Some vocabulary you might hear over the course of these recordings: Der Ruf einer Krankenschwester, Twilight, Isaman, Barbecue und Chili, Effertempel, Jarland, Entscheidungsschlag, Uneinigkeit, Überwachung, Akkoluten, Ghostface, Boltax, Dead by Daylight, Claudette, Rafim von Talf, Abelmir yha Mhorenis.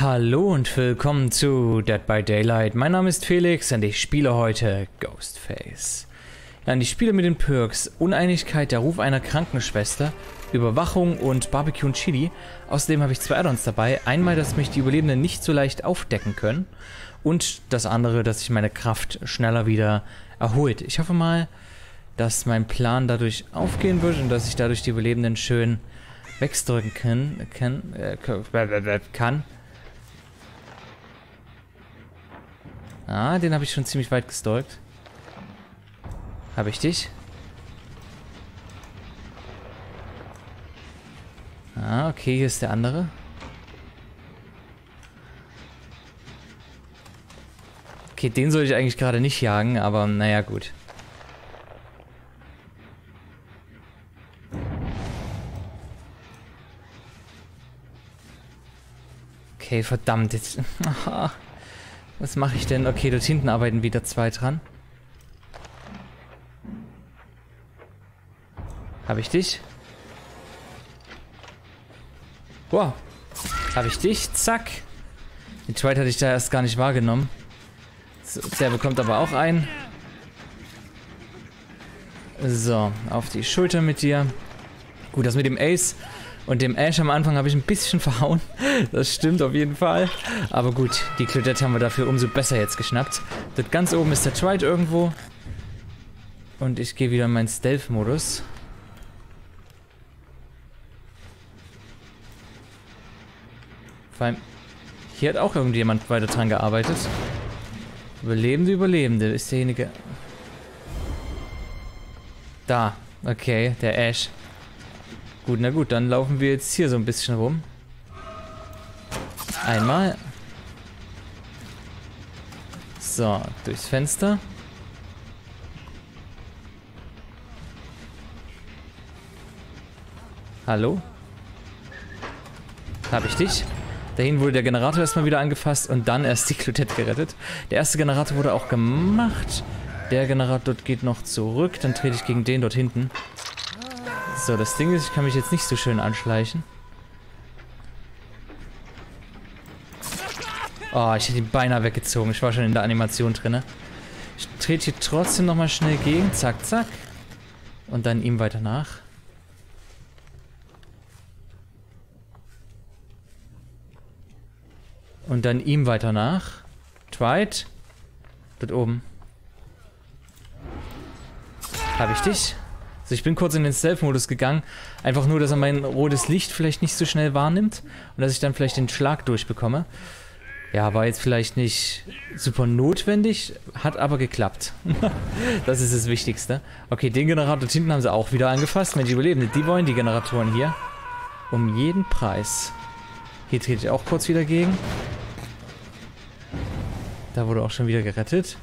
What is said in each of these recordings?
Hallo und willkommen zu Dead by Daylight. Mein Name ist Felix und ich spiele heute Ghostface. Dann die Spiele mit den Perks Uneinigkeit, der Ruf einer Krankenschwester, Überwachung und Barbecue und Chili. Außerdem habe ich zwei Addons dabei. Einmal, dass mich die Überlebenden nicht so leicht aufdecken können und das andere, dass sich meine Kraft schneller wieder erholt. Ich hoffe mal, dass mein Plan dadurch aufgehen wird und dass ich dadurch die Überlebenden schön wegdrücken kann. Ah, den habe ich schon ziemlich weit gestalkt. Habe ich dich? Ah, okay, hier ist der andere. Okay, den soll ich eigentlich gerade nicht jagen, aber naja, gut. Okay, verdammt, jetzt... Was mache ich denn? Okay, dort hinten arbeiten wieder zwei dran. Habe ich dich? Wow. Habe ich dich? Zack. Den Twilight hatte ich da erst gar nicht wahrgenommen. So, der bekommt aber auch einen. So, auf die Schulter mit dir. Gut, das mit dem Ace und dem Ash am Anfang habe ich ein bisschen verhauen. Das stimmt auf jeden Fall. Aber gut, die Claudette haben wir dafür umso besser jetzt geschnappt. Dort ganz oben ist der Twilight irgendwo. Und ich gehe wieder in meinen Stealth-Modus. Vor allem, hier hat auch irgendjemand weiter dran gearbeitet. Überlebende ist derjenige. Da, okay, der Ash. Gut, na gut, dann laufen wir jetzt hier so ein bisschen rum. Einmal. So, durchs Fenster. Hallo? Hab ich dich? Dahin wurde der Generator erstmal wieder angefasst und dann erst die Claudette gerettet. Der erste Generator wurde auch gemacht. Der Generator dort geht noch zurück, dann trete ich gegen den dort hinten. So, das Ding ist, ich kann mich jetzt nicht so schön anschleichen. Oh, ich hätte ihn beinahe weggezogen. Ich war schon in der Animation drin. Ich trete hier trotzdem nochmal schnell gegen. Zack, zack. Und dann ihm weiter nach. Und dann ihm weiter nach. Twilight. Dort oben. Hab ich dich? Also ich bin kurz in den Stealth-Modus gegangen, einfach nur, dass er mein rotes Licht vielleicht nicht so schnell wahrnimmt und dass ich dann vielleicht den Schlag durchbekomme. Ja, war jetzt vielleicht nicht super notwendig, hat aber geklappt. Das ist das Wichtigste. Okay, den Generator dort hinten haben sie auch wieder angefasst. Mensch, die Überlebenden, die wollen die Generatoren hier. Um jeden Preis. Hier trete ich auch kurz wieder gegen. Da wurde auch schon wieder gerettet.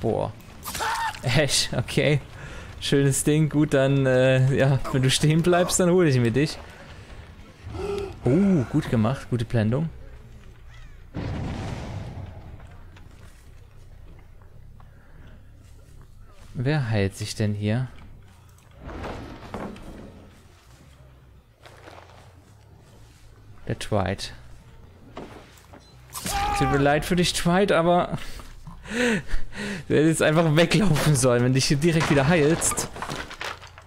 Boah. Echt, okay. Schönes Ding, gut, dann, ja, wenn du stehen bleibst, dann hole ich mir dich. Oh, gut gemacht, gute Blendung. Wer heilt sich denn hier? Der Twilight. Tut mir leid für dich, Twilight, aber... Du hättest einfach weglaufen sollen. Wenn dich hier direkt wieder heilst,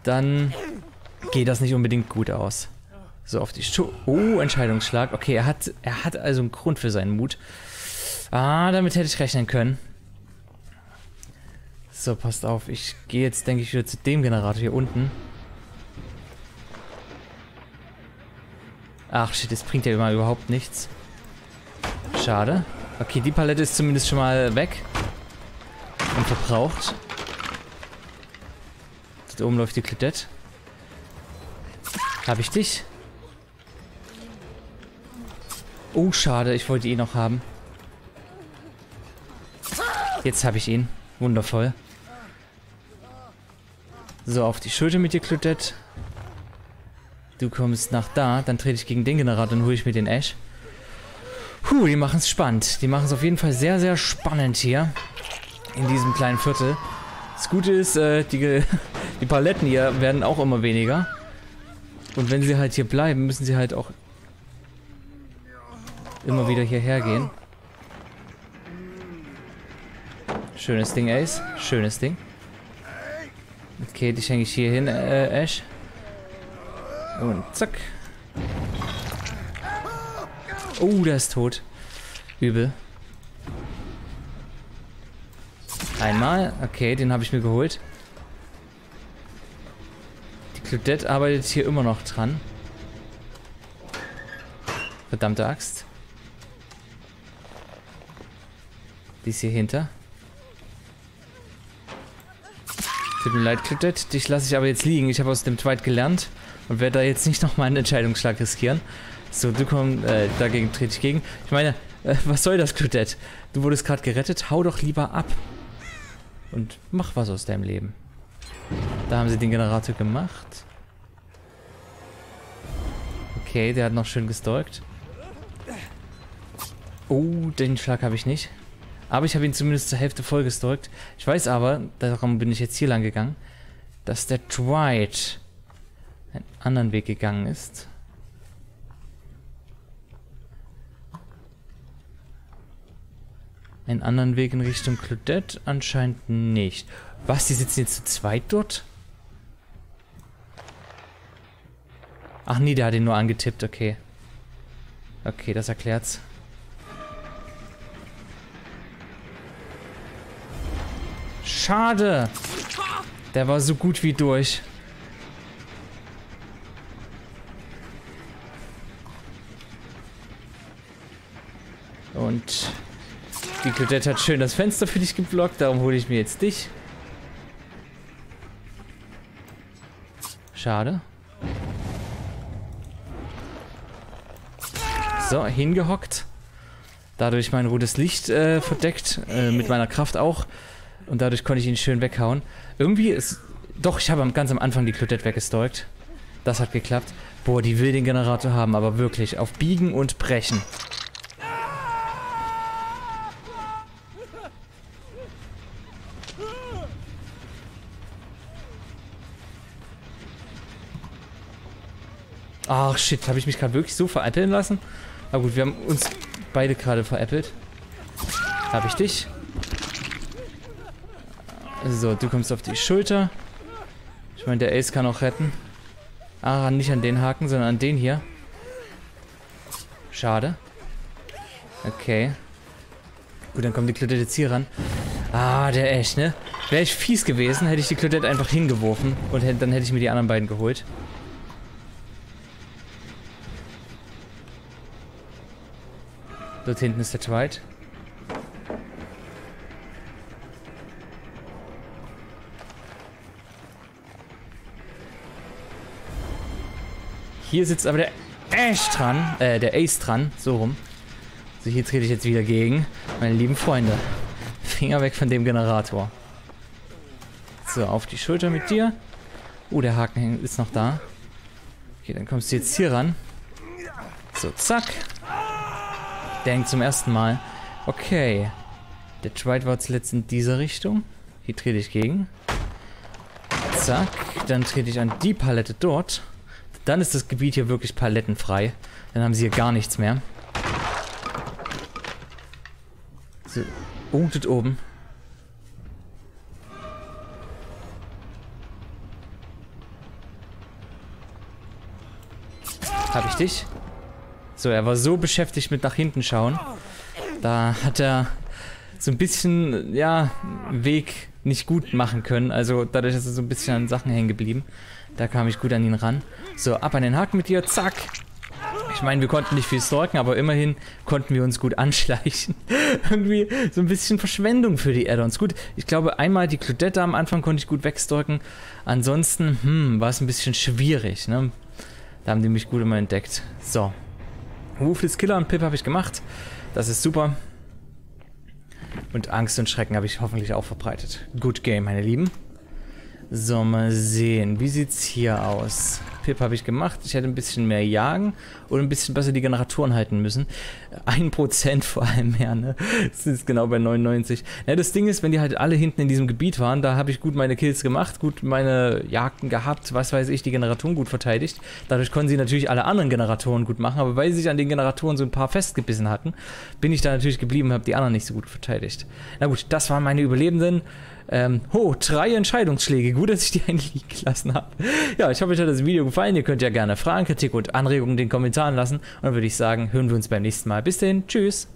dann geht das nicht unbedingt gut aus. So, auf die Schuhe. Oh, Entscheidungsschlag. Okay, er hat also einen Grund für seinen Mut. Ah, damit hätte ich rechnen können. So, passt auf. Ich gehe jetzt, denke ich, wieder zu dem Generator hier unten. Ach, shit, das bringt ja immer überhaupt nichts. Schade. Okay, die Palette ist zumindest schon mal weg. Und verbraucht. Dort oben läuft die Claudette. Hab ich dich? Oh, schade. Ich wollte ihn noch haben. Jetzt habe ich ihn. Wundervoll. So, auf die Schulter mit dir, Claudette. Du kommst nach da. Dann trete ich gegen den Generator und hole ich mir den Ash. Puh, die machen es spannend. Die machen es auf jeden Fall sehr, sehr spannend hier. In diesem kleinen Viertel. Das Gute ist, die Paletten hier werden auch immer weniger. Und wenn sie halt hier bleiben, müssen sie halt auch... immer wieder hierher gehen. Schönes Ding, Ace. Schönes Ding. Okay, die schenke ich hier hin, Ash. Und zack. Oh, der ist tot. Übel. Einmal. Okay, den habe ich mir geholt. Die Claudette arbeitet hier immer noch dran. Verdammte Axt. Die ist hier hinter. Tut mir leid, Claudette. Dich lasse ich aber jetzt liegen. Ich habe aus dem Twilight gelernt und werde da jetzt nicht nochmal einen Entscheidungsschlag riskieren. So, du kommst, dagegen trete ich gegen. Ich meine, was soll das, Claudette? Du wurdest gerade gerettet, hau doch lieber ab. Und mach was aus deinem Leben. Da haben sie den Generator gemacht. Okay, der hat noch schön gestalkt. Oh, den Schlag habe ich nicht. Aber ich habe ihn zumindest zur Hälfte voll gestalkt. Ich weiß aber, darum bin ich jetzt hier lang gegangen, dass der Twilight einen anderen Weg gegangen ist. Einen anderen Weg in Richtung Claudette? Anscheinend nicht. Was, die sitzen jetzt zu zweit dort? Ach nee, der hat ihn nur angetippt, okay. Okay, das erklärt's. Schade! Der war so gut wie durch. Und die Claudette hat schön das Fenster für dich geblockt, darum hole ich mir jetzt dich. Schade. So, hingehockt. Dadurch mein rotes Licht verdeckt, mit meiner Kraft auch. Und dadurch konnte ich ihn schön weghauen. Irgendwie ist... Doch, ich habe ganz am Anfang die Claudette weggestalkt. Das hat geklappt. Boah, die will den Generator haben, aber wirklich. Auf Biegen und Brechen. Ach shit, habe ich mich gerade wirklich so veräppeln lassen? Na gut, wir haben uns beide gerade veräppelt. Habe ich dich. So, du kommst auf die Schulter. Ich meine, der Ace kann auch retten. Ah, nicht an den Haken, sondern an den hier. Schade. Okay. Gut, dann kommt die Claudette jetzt hier ran. Ah, der Ash, ne? Wäre ich fies gewesen, hätte ich die Claudette einfach hingeworfen. Und dann hätte ich mir die anderen beiden geholt. Dort hinten ist der Twilight. Hier sitzt aber der Ash dran, der Ace dran, so rum. So, hier trete ich jetzt wieder gegen, meine lieben Freunde. Finger weg von dem Generator. So, auf die Schulter mit dir. Oh, der Haken ist noch da. Okay, dann kommst du jetzt hier ran. So, zack. Der hängt zum ersten Mal. Okay. Der Twilight war zuletzt in dieser Richtung. Hier trete ich gegen. Zack. Dann trete ich an die Palette dort. Dann ist das Gebiet hier wirklich palettenfrei. Dann haben sie hier gar nichts mehr. So. Oh, dort oben. Hab ich dich? So, er war so beschäftigt mit nach hinten schauen. Da hat er so ein bisschen, ja, Weg nicht gut machen können. Also dadurch ist er so ein bisschen an Sachen hängen geblieben. Da kam ich gut an ihn ran. So, ab an den Haken mit dir, zack. Ich meine, wir konnten nicht viel stalken, aber immerhin konnten wir uns gut anschleichen. Irgendwie so ein bisschen Verschwendung für die Add-ons. Gut, ich glaube einmal die Claudette am Anfang konnte ich gut wegstalken. Ansonsten, war es ein bisschen schwierig, ne? Da haben die mich gut immer entdeckt. So. Ruthless Killer und Pip habe ich gemacht. Das ist super. Und Angst und Schrecken habe ich hoffentlich auch verbreitet. Good Game, meine Lieben. So, mal sehen. Wie sieht's hier aus? Pip habe ich gemacht. Ich hätte ein bisschen mehr jagen und ein bisschen besser die Generatoren halten müssen. 1% vor allem mehr, ne? Das ist genau bei 99. Ja, das Ding ist, wenn die halt alle hinten in diesem Gebiet waren, da habe ich gut meine Kills gemacht, gut meine Jagden gehabt, was weiß ich, die Generatoren gut verteidigt. Dadurch konnten sie natürlich alle anderen Generatoren gut machen, aber weil sie sich an den Generatoren so ein paar festgebissen hatten, bin ich da natürlich geblieben und habe die anderen nicht so gut verteidigt. Na gut, das waren meine Überlebenden. Oh, 3 Entscheidungsschläge. Gut, dass ich die eigentlich liegen gelassen habe. Ja, ich hoffe, euch hat das Video gefallen. Ihr könnt ja gerne Fragen, Kritik und Anregungen in den Kommentaren lassen. Und dann würde ich sagen, hören wir uns beim nächsten Mal. Bis dahin, tschüss.